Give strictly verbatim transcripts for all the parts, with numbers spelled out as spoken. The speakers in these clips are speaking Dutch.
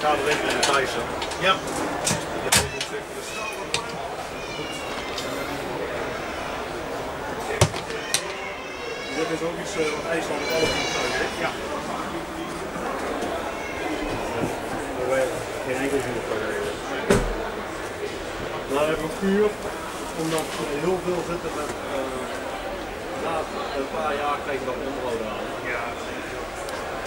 Ik ga er even in de thuis. Ja. Dit is ook iets wat IJsland ook thuis heeft. Ja. Geen enkel vuur kan hebben. Daar hebben we vuur, omdat heel veel zitten met water. Uh, een paar jaar krijg je dat onderhoud aan. Ja.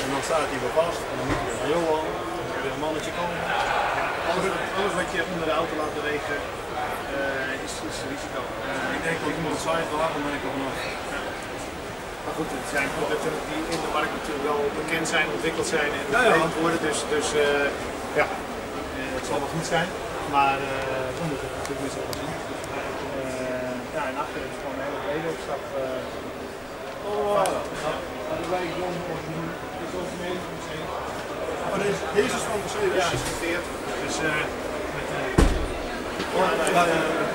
En dan staat hij weer vast en dan moet je naar Johan, dan moet je een mannetje komen. Alles, alles wat je onder de auto laat bewegen uh, is, is risico. Uh, ik denk dat iemand het zwaait wel hard, dan ben ik er vanaf. Maar goed, het zijn producten die in de markt natuurlijk wel bekend zijn, ontwikkeld zijn en verdedigd worden. Dus, dus uh, ja, uh, het zal wel goed zijn. Maar zonder uh, het natuurlijk wel zien. Ja, en achter is gewoon een hele brede opstap. Uh, oh, dat is wij gewoon doen. Maar deze, deze is van de C D S geïnteresseerd. Dus uh, met de. Uh,